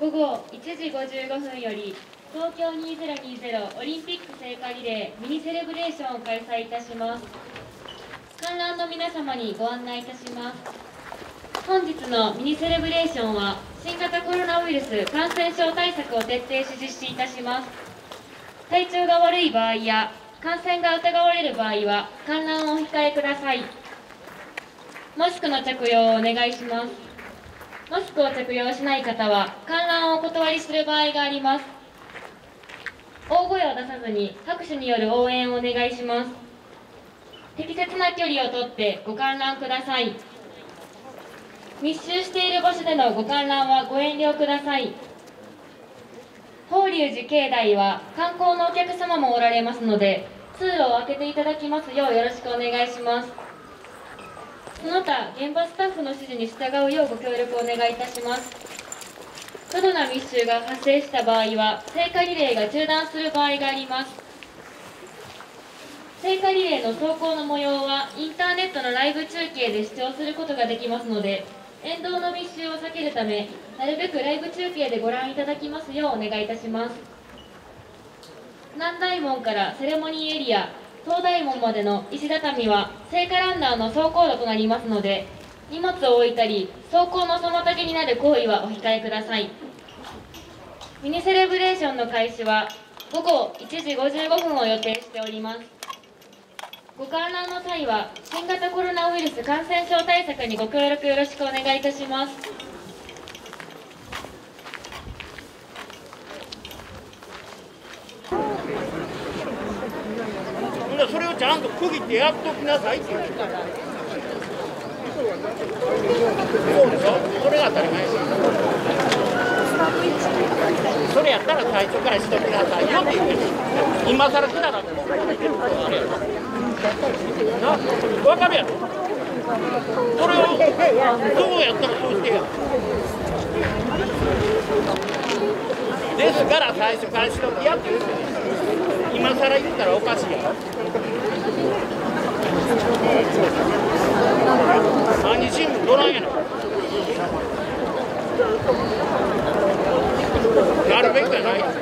午後1時55分より東京2020オリンピック聖火リレーミニセレブレーションを開催いたします。観覧の皆様にご案内いたします。本日のミニセレブレーションは新型コロナウイルス感染症対策を徹底し実施いたします。体調が悪い場合や感染が疑われる場合は観覧をお控えください。マスクの着用をお願いします。マスクを着用しない方は観覧をお断りする場合があります。大声を出さずに拍手による応援をお願いします。適切な距離をとってご観覧ください。密集している場所でのご観覧はご遠慮ください。法隆寺境内は観光のお客様もおられますので、通路を開けていただきますようよろしくお願いします。その他現場スタッフの指示に従うようご協力お願いいたします。過度な密集が発生した場合は聖火リレーが中断する場合があります。聖火リレーの走行の模様はインターネットのライブ中継で視聴することができますので、沿道の密集を避けるためなるべくライブ中継でご覧いただきますようお願いいたします。南大門からセレモニーエリア、東大門までの石畳は聖火ランナーの走行路となりますので、荷物を置いたり走行の妨げになる行為はお控えください。ミニセレブレーションの開始は午後1時55分を予定しております。ご観覧の際は新型コロナウイルス感染症対策にご協力よろしくお願いいたします。それをちゃんと区切ってやっときなさいって言うから、そうでしょ、それが当たり前です。それやったら最初からしときなさいよって言ってる。今更くだらんでもあれやろな、分かるやろ。それをどうやったらそうしてやるですから、最初からしときやって言う。今更言ったらおかしいやろ。何日もどらんやろ。なるべくじゃないやろ。